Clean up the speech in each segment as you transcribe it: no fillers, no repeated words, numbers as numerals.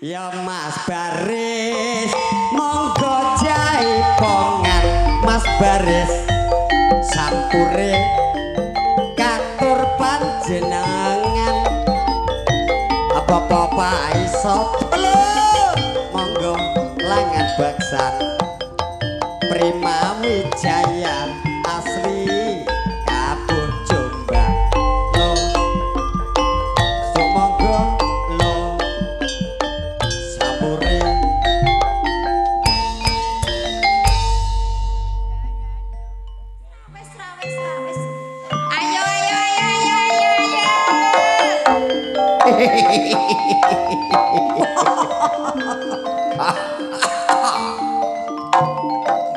Ya Mas Baris, monggo jaipongan Mas Baris, sampure katur panjenengan. Apa bapak iso monggo langan baksan Prima Wijaya asli Kabuh Jombang.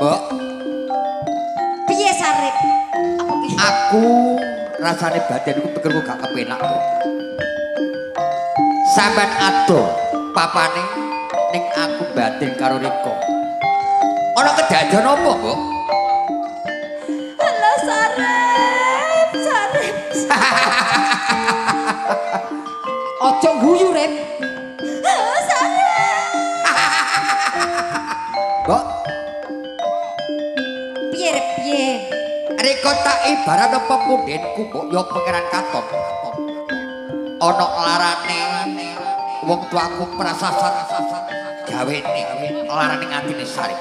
Mbok piye sarip? Aku rasane badanku pikirku gak kepenak to. Sampeyan ado papane ning aku batin karo Riko. Ana kedadean apa, Mbok? Halo sarip, sarip. Ojo guyu, Rip. Mbok piye Riko tak ibarat apa pundenku mbok yo pangeran katon. Ana larane wong tuaku prasasat gawene larane atine sari.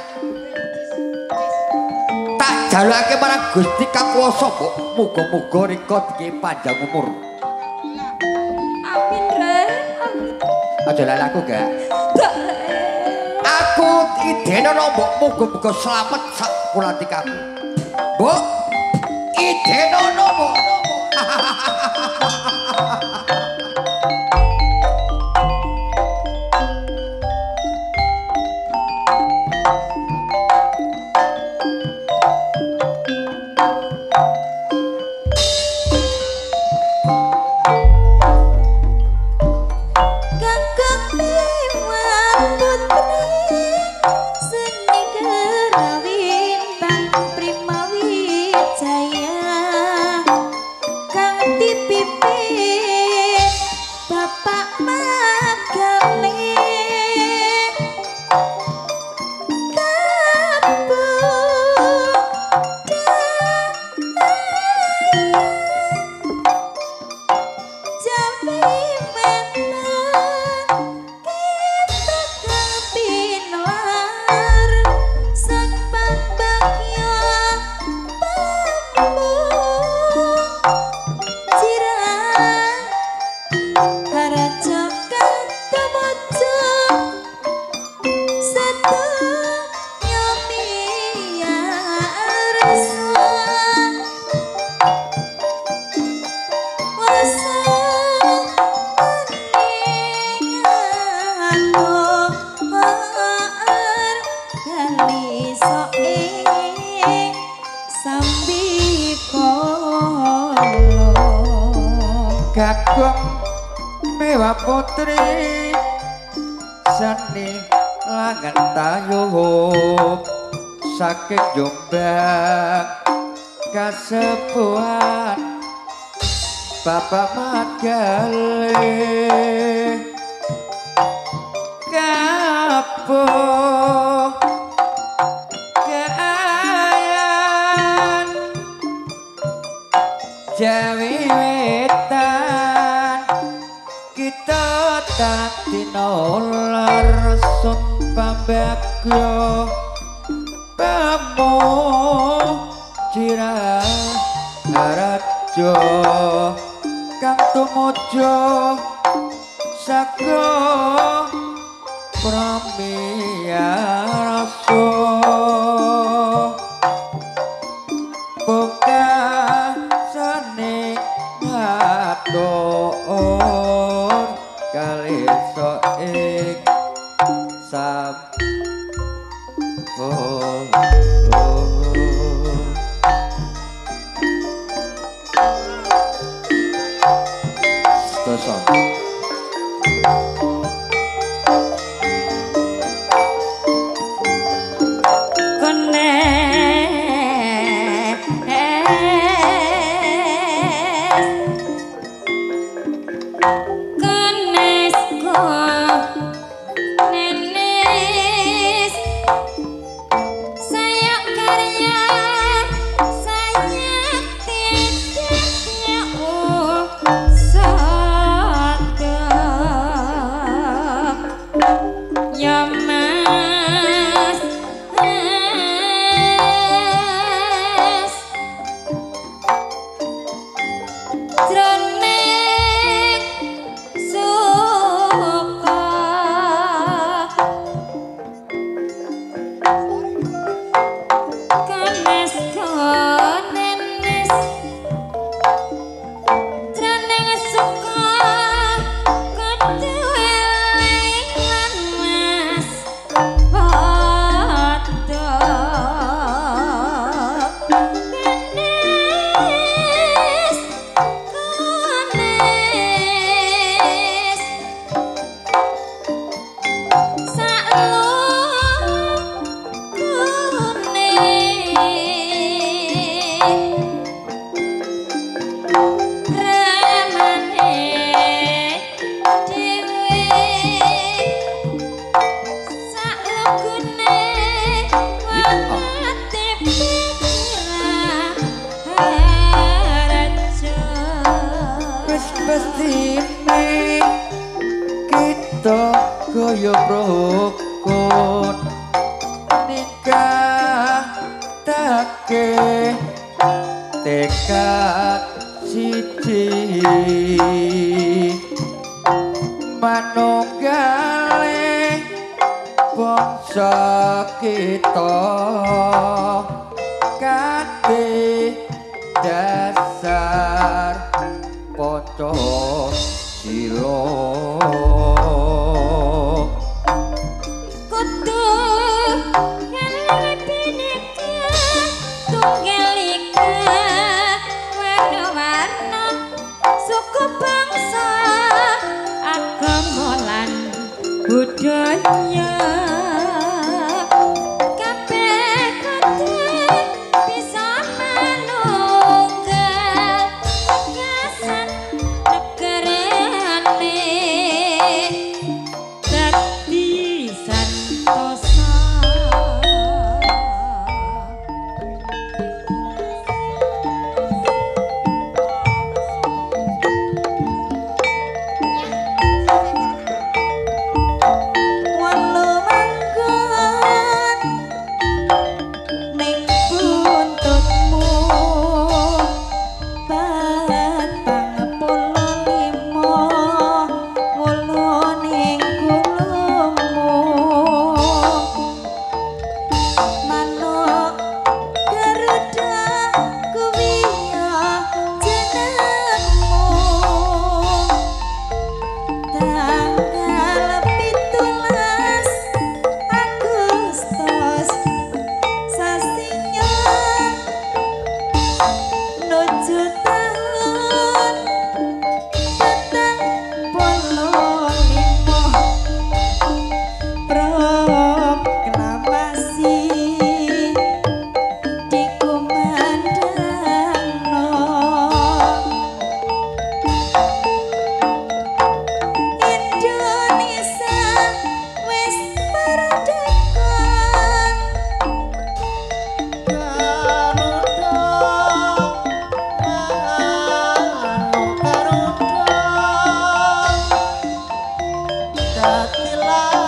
Tak jalukake marang Gusti Kang Kuwasa, Mbok. Muga-muga Riko dikei panjang umur. Amin, Rek. Aja lalaku gak? Aku idene mbok muga-muga slamet sak kulati kaku. Mbok idene mbok. Kenes kok Cinta kaya prokot nikah take tekad siji manunggale bangsa kita kate dasar poco silo budaya kabeh kudu bisa manunggal kasan negarane dadi santosa Hati lah.